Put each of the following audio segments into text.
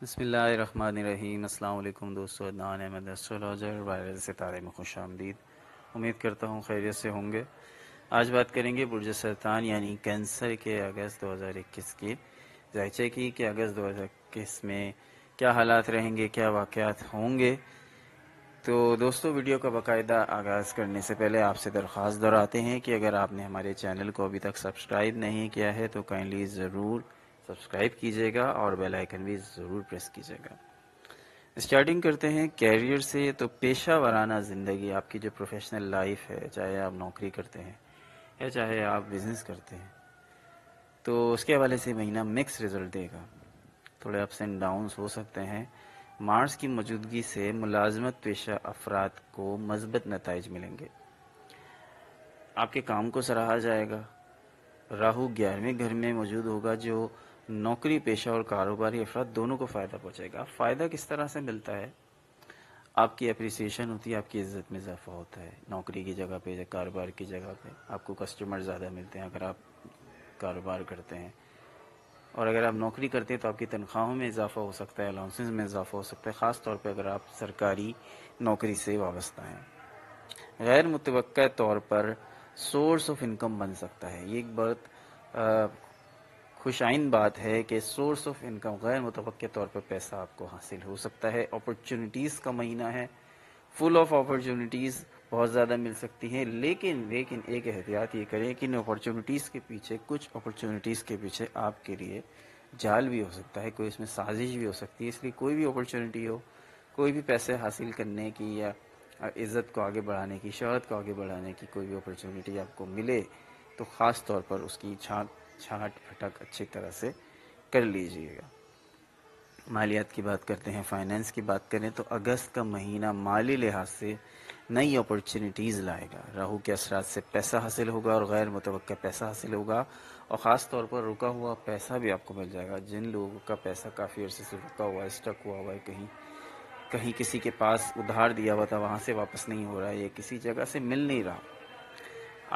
बिस्मिल्लाहिर्रहमानिर्रहीम। अस्सलाम वालेकुम दोस्तों, अदनान अहमद एस्ट्रोलॉजर वायरल सितारे में खुश आमदीद। उम्मीद करता हूँ खैरियत से होंगे। आज बात करेंगे बुर्ज सरतान यानी कैंसर के अगस्त 2021 के जायचे की कि अगस्त 2021 में क्या हालात रहेंगे, क्या वाक़यात होंगे। तो दोस्तों, वीडियो का बाकायदा आगाज़ करने से पहले आपसे दरख्वास्त दोहराते हैं कि अगर आपने हमारे चैनल को अभी तक सब्सक्राइब नहीं किया है तो काइंडली ज़रूर सब्सक्राइब कीजिएगा और बेल आइकन भी ज़रूर प्रेस कीजिएगा। स्टार्टिंग करते हैं कैरियर से। तो पेशा वाराना ज़िंदगी, आपकी जो प्रोफेशनल लाइफ है, चाहे आप नौकरी करते हैं या चाहे आप बिज़नेस करते हैं, तो उसके हवाले से महीना मिक्स रिजल्ट देगा। थोड़े अप्स एंड डाउन्स हो सकते हैं। मार्स की मौजूदगी से मुलाजमत पेशा अफराद को मजबूत नताइज मिलेंगे। आपके काम को सराहा जाएगा। राहु 11वें घर में मौजूद होगा जो नौकरी पेशा और कारोबारी अफराद दोनों को फ़ायदा पहुंचेगा। फ़ायदा किस तरह से मिलता है? आपकी अप्रिसिएशन होती है, आपकी इज़्ज़त में इजाफा होता है। नौकरी की जगह पे, कारोबार की जगह पे आपको कस्टमर ज़्यादा मिलते हैं अगर आप कारोबार करते हैं, और अगर आप नौकरी करते हैं तो आपकी तनख्वाहों में इजाफा हो सकता है, अलाउंसेस में इजाफा हो सकता है, ख़ास तौर पर अगर आप सरकारी नौकरी से वाबस्ता हैं। गैर मुतवक्का तौर पर सोर्स ऑफ इनकम बन सकता है। ये एक बहुत खुशाइन बात है कि सोर्स ऑफ इनकम, गैर मुतवक्के तौर पर पैसा आपको हासिल हो सकता है। अपॉर्चुनिटीज़ का महीना है, फुल ऑफ अपॉर्चुनिटीज़ बहुत ज़्यादा मिल सकती हैं, लेकिन एक एहतियात ये करें कि इन अपॉर्चुनिटीज़ के पीछे, कुछ अपॉर्चुनिटीज़ के पीछे आपके लिए जाल भी हो सकता है, कोई इसमें साजिश भी हो सकती है। इसलिए कोई भी अपॉर्चुनिटी हो, कोई भी पैसे हासिल करने की या इज़्ज़त को आगे बढ़ाने की, शहरत को आगे बढ़ाने की कोई भी अपॉर्चुनिटी आपको मिले तो ख़ास तौर पर उसकी छांट फटक अच्छी तरह से कर लीजिएगा। मालियात की बात करते हैं, फाइनेंस की बात करें तो अगस्त का महीना माली लिहाज से नई अपॉर्चुनिटीज़ लाएगा। राहु के असरात से पैसा हासिल होगा और गैर मुतवक्का पैसा हासिल होगा, और ख़ास तौर पर रुका हुआ पैसा भी आपको मिल जाएगा। जिन लोगों का पैसा काफ़ी अर्से से रुका हुआ है, स्टक हुआ हुआ है, कहीं किसी के पास उधार दिया हुआ था, वहाँ से वापस नहीं हो रहा है, ये किसी जगह से मिल नहीं रहा,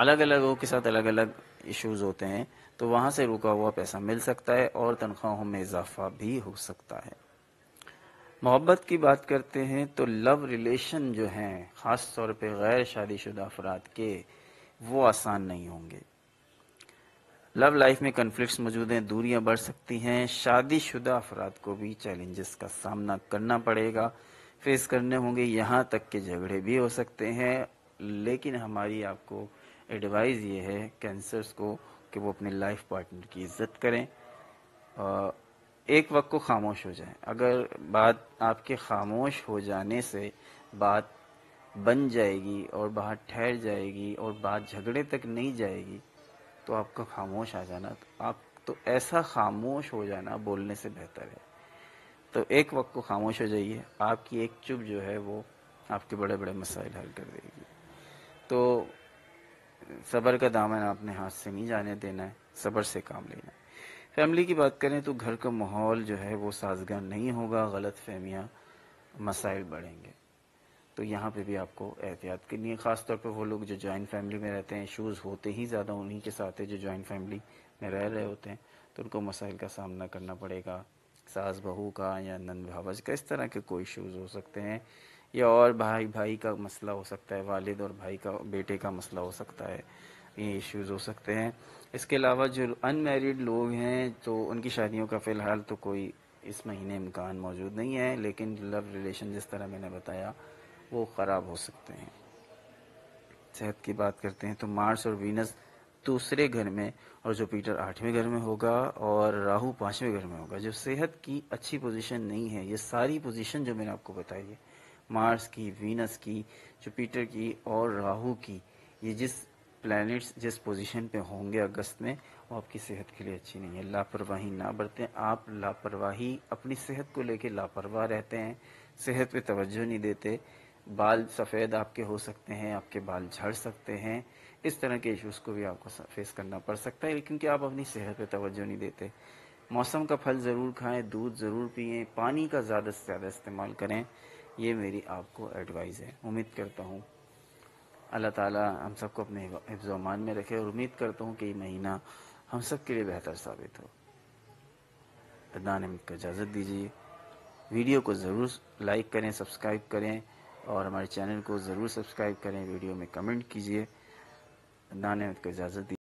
अलग अलग लोगों के साथ अलग अलग इश्यूज़ होते हैं, तो वहाँ से रुका हुआ पैसा मिल सकता है और तनख्वाहों में इजाफा भी हो सकता है। मोहब्बत की बात करते हैं तो लव रिलेशन जो हैं, ख़ास तौर पे गैर शादीशुदा अफराद के, वो आसान नहीं होंगे। लव लाइफ में कन्फ्लिक्ट्स मौजूद हैं, दूरियां बढ़ सकती हैं। शादीशुदा अफराद को भी चैलेंजेस का सामना करना पड़ेगा, फेस करने होंगे, यहाँ तक के झगड़े भी हो सकते हैं। लेकिन हमारी आपको एडवाइस ये है कैंसर्स को कि वो अपने लाइफ पार्टनर की इज्जत करें, एक वक्त को खामोश हो जाएं। अगर बात आपके खामोश हो जाने से बात बन जाएगी और बात ठहर जाएगी और बात झगड़े तक नहीं जाएगी, तो आपका खामोश आ जाना, तो आप तो ऐसा खामोश हो जाना बोलने से बेहतर है। तो एक वक्त को खामोश हो जाइए, आपकी एक चुप जो है वो आपके बड़े बड़े मसाइल हल कर देगी। तो सब्र का दामन आपने हाथ से नहीं जाने देना है, सब्र से काम लेना है। फैमिली की बात करें तो घर का माहौल जो है वो साजगार नहीं होगा, गलत फहमियाँ, मसाइल बढ़ेंगे, तो यहाँ पे भी आपको एहतियात करनी है। ख़ास तौर पे वो लोग जो जॉइंट फैमिली में रहते हैं, इशूज़ होते ही ज़्यादा उन्हीं के साथ है जो जॉइंट फैमिली में रह रहे होते हैं, तो उनको मसाइल का सामना करना पड़ेगा। सास बहू का या नंद भावज का, इस तरह के कोई इशूज़ हो सकते हैं, या और भाई का मसला हो सकता है, वालिद और भाई का, बेटे का मसला हो सकता है, ये इश्यूज़ हो सकते हैं। इसके अलावा जो अनमैरिड लोग हैं तो उनकी शादियों का फ़िलहाल तो कोई इस महीने इम्कान मौजूद नहीं है, लेकिन लव रिलेशन जिस तरह मैंने बताया वो ख़राब हो सकते हैं। सेहत की बात करते हैं तो मार्स और वीनस दूसरे घर में और जुपिटर 8वें घर में होगा और राहु 5वें घर में होगा, जो सेहत की अच्छी पोजीशन नहीं है। ये सारी पोजीशन जो मैंने आपको बताई है, मार्स की, वीनस की, जुपिटर की और राहु की, ये जिस प्लैनेट्स जिस पोजीशन पे होंगे अगस्त में, वो आपकी सेहत के लिए अच्छी नहीं है। लापरवाही ना बरतें। आप लापरवाही, अपनी सेहत को लेके लापरवाह रहते हैं, सेहत पे तवज्जो नहीं देते, बाल सफ़ेद आपके हो सकते हैं, आपके बाल झड़ सकते हैं, इस तरह के इश्यूज़ को भी आपको फेस करना पड़ सकता है क्योंकि आप अपनी सेहत पे तवज्जो नहीं देते। मौसम का फल ज़रूर खाएँ, दूध ज़रूर पिएँ, पानी का ज़्यादा से ज़्यादा इस्तेमाल करें। ये मेरी आपको एडवाइस है। उम्मीद करता हूँ अल्लाह ताला हम सबको अपने हिफ्ज़-ओ-अमान में रखे और उम्मीद करता हूँ कि ये महीना हम सब के लिए बेहतर साबित हो। अदनान अहमद को इजाज़त दीजिए। वीडियो को ज़रूर लाइक करें, सब्सक्राइब करें और हमारे चैनल को ज़रूर सब्सक्राइब करें। वीडियो में कमेंट कीजिए। अदनान अहमद को इजाज़त दीजिए।